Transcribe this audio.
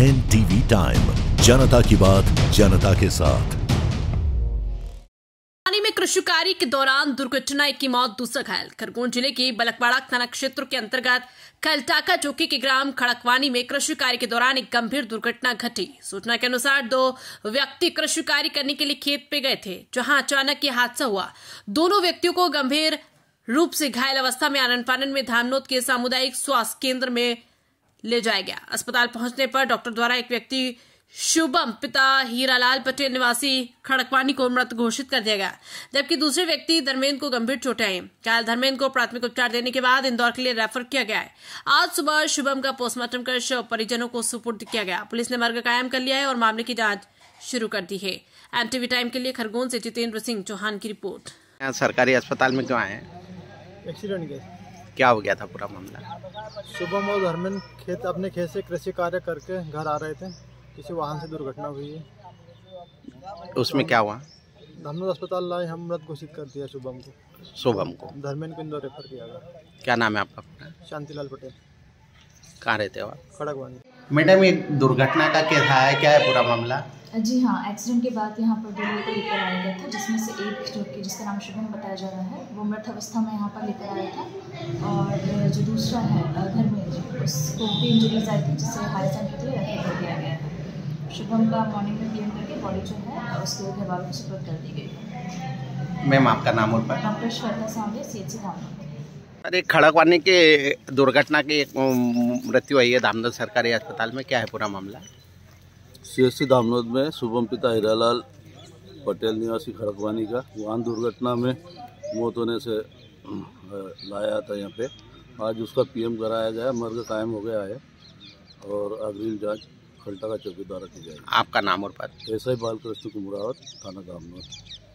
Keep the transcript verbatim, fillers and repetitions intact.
NTV time, जनता की बात जनता के साथ। कृषिकारी के दौरान दुर्घटना, एक की मौत, दूसरा घायल। खरगोन जिले के बलकवाड़ा थाना क्षेत्र के अंतर्गत खलटाका चौकी के ग्राम खड़कवानी में कृषि कार्य के दौरान एक गंभीर दुर्घटना घटी। सूचना के अनुसार दो व्यक्ति कृषि कार्य करने के लिए खेत पे गए थे, जहां अचानक यह हादसा हुआ। दोनों व्यक्तियों को गंभीर रूप से घायल अवस्था में आनन फानन में धामनोद के सामुदायिक स्वास्थ्य केंद्र में ले जाया गया। अस्पताल पहुंचने पर डॉक्टर द्वारा एक व्यक्ति शुभम पिता हीरालाल पटेल निवासी खड़कवानी को मृत घोषित कर दिया गया, जबकि दूसरे व्यक्ति धर्मेंद्र को गंभीर चोटें आई। घायल धर्मेंद्र को प्राथमिक उपचार देने के बाद इंदौर के लिए रेफर किया गया है। आज सुबह शुभम का पोस्टमार्टम कर शव परिजनों को सुपुर्द किया गया। पुलिस ने मर्ग कायम कर लिया है और मामले की जांच शुरू कर दी है। एनटीवी टाइम के लिए खरगोन से जितेंद्र सिंह चौहान की रिपोर्ट। सरकारी अस्पताल में क्यों आए? एक्सीडेंट क्या हो गया था पूरा मामला? शुभम और धर्मेंद्र खेत अपने खेत से कृषि कार्य करके घर आ रहे थे, किसी वाहन से दुर्घटना हुई है। उसमें क्या हुआ? धामनोद अस्पताल लाए, हम मृत घोषित कर दिया शुभम को। शुभम को धर्मेंद्र को इंदौर रेफर किया गया। क्या नाम है आपका? शांतिलाल पटेल। कहाँ रहते हो आप? खड़कवानी। मैडम, ये दुर्घटना का कैसा है, क्या है पूरा मामला? जी हाँ, एक्सीडेंट के बाद यहाँ पर दो लोगों को लेकर आया गया था, जिसमें से एक जो कि जिसका नाम शुभम बताया जा रहा है वो मृत अवस्था में यहाँ पर लेकर आया था, और जो दूसरा है धर्मेंद्र उसको भी इंजरीज आई थी, जिससे हायर सेकेंडरी के लिए रेफर कर दिया गया था। शुभम का मॉर्निंग में पीएम करके बॉडी जो है उसको घर वालों को सुपुर्द कर दी गई। मैम, आपका नाम? और डॉक्टर श्वेता सामने सीएचसी धामनोद। अरे, खड़कवानी के दुर्घटना की मृत्यु हुई है धामनोद सरकारी अस्पताल में, क्या है पूरा मामला? सीएचसी धामनोद में शुभम पिता हीरालाल पटेल निवासी खड़कवानी का वाहन दुर्घटना में मौत होने से लाया था यहाँ पे। आज उसका पीएम कराया गया, मर्ग कायम हो गया है और अग्रिम जाँच खलटाका चौकी द्वारा की जाएगी। आपका नाम और पता? एस आई बालकृष्ण कुमरावत, थाना धामनोद।